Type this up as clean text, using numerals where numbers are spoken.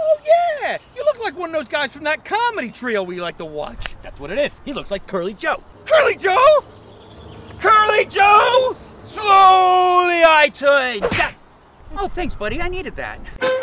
Oh yeah, you look like one of those guys from that comedy trio we like to watch. That's what it is, he looks like Curly Joe. Curly Joe? Curly Joe? Slowly I turn. Oh, thanks buddy, I needed that.